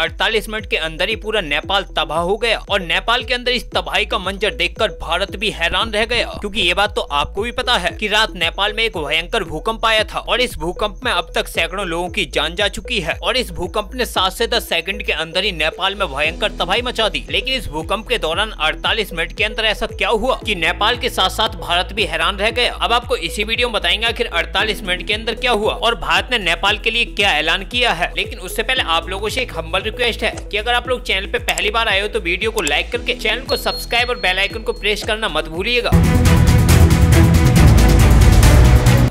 48 minute के अंदर ही पूरा नेपाल तबाह हो गया। और नेपाल के अंदर इस तबाही का मंजर देखकर भारत भी हैरान रह गया, क्योंकि ये बात तो आपको भी पता है कि रात नेपाल में एक भयंकर भूकंप आया था और इस भूकंप में अब तक सैकड़ों लोगों की जान जा चुकी है। और इस भूकंप ने 7 से 10 सेकंड के अंदर ही नेपाल में भयंकर तबाही मचा दी। लेकिन इस भूकंप के दौरान 48 मिनट के अंदर ऐसा क्या हुआ कि नेपाल के साथ साथ भारत भी हैरान रह गया। अब आपको इसी वीडियो में बताएंगे आखिर 48 मिनट के अंदर क्या हुआ और भारत ने नेपाल के लिए क्या ऐलान किया है। लेकिन उससे पहले आप लोगों से एक हम्बल रिक्वेस्ट है कि अगर आप लोग चैनल पे पहली बार आए हो तो वीडियो को लाइक करके चैनल को सब्सक्राइब और बेल आइकन को प्रेस करना मत भूलिएगा।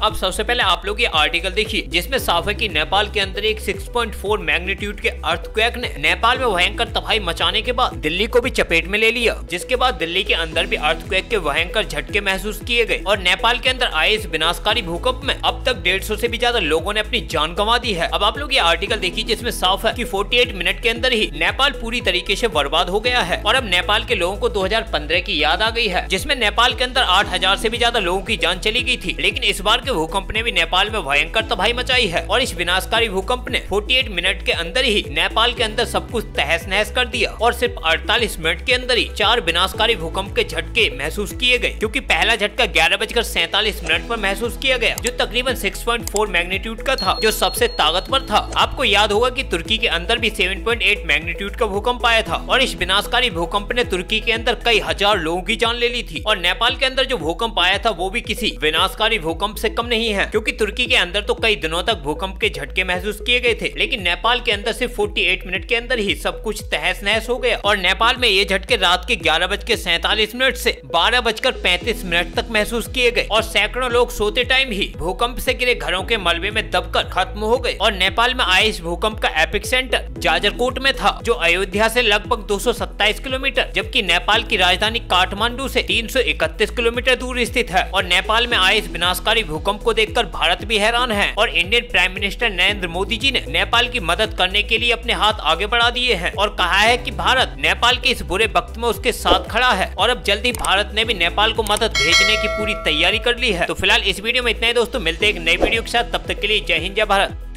अब सबसे पहले आप लोग ये आर्टिकल देखिए जिसमें साफ है कि नेपाल के अंदर एक 6.4 मैग्नीट्यूड के अर्थक्वेक ने नेपाल में भयंकर तबाही मचाने के बाद दिल्ली को भी चपेट में ले लिया, जिसके बाद दिल्ली के अंदर भी अर्थक्वेक के भयंकर झटके महसूस किए गए। और नेपाल के अंदर आए इस विनाशकारी भूकंप में अब तक 150 से भी ज्यादा लोगों ने अपनी जान गंवा दी है। अब आप लोग ये आर्टिकल देखिए जिसमें साफ है कि 48 मिनट के अंदर ही नेपाल पूरी तरीके से बर्बाद हो गया है। और अब नेपाल के लोगों को 2015 की याद आ गई है, जिसमें नेपाल के अंदर 8,000 से भी ज्यादा लोगों की जान चली गई थी। लेकिन इस बार भूकंप ने भी नेपाल में भयंकर तबाही मचाई है और इस विनाशकारी भूकंप ने 48 मिनट के अंदर ही नेपाल के अंदर सब कुछ तहस नहस कर दिया। और सिर्फ 48 मिनट के अंदर ही 4 विनाशकारी भूकंप के झटके महसूस किए गए, क्योंकि पहला झटका 11:47 पर महसूस किया गया जो तकरीबन 6.4 मैग्नीट्यूड का था, जो सबसे ताकतवर था। आपको याद होगा कि तुर्की के अंदर भी 7.8 मैग्नीट्यूड का भूकंप आया था और इस विनाशकारी भूकंप ने तुर्की के अंदर कई हजार लोगों की जान ले ली थी। और नेपाल के अंदर जो भूकंप आया था वो भी किसी विनाशकारी भूकंप से कम नहीं है, क्योंकि तुर्की के अंदर तो कई दिनों तक भूकंप के झटके महसूस किए गए थे। लेकिन नेपाल के अंदर सिर्फ 48 मिनट के अंदर ही सब कुछ तहस नहस हो गया। और नेपाल में ये झटके रात के 11:47 से 12:35 तक महसूस किए गए और सैकड़ों लोग सोते टाइम ही भूकंप से गिरे घरों के मलबे में दबकर खत्म हो गए। और नेपाल में आए इस भूकंप का एपिक सेंटर जाजरकोट में था, जो अयोध्या से लगभग 227 किलोमीटर जबकि नेपाल की राजधानी काठमांडू से 331 किलोमीटर दूर स्थित है। और नेपाल में आए इस विनाशकारी भूकंप को देखकर भारत भी हैरान है और Indian prime minister Narendra Modi ji ने नेपाल की मदद करने के लिए अपने हाथ आगे बढ़ा दिए हैं और कहा है कि भारत नेपाल के इस बुरे वक्त में उसके साथ खड़ा है। और अब जल्दी भारत ने भी नेपाल को मदद भेजने की पूरी तैयारी कर ली है। तो फिलहाल इस वीडियो में इतना ही दोस्तों, मिलते हैं एक नई वीडियो के साथ, तब तक के लिए जय हिंद जय भारत।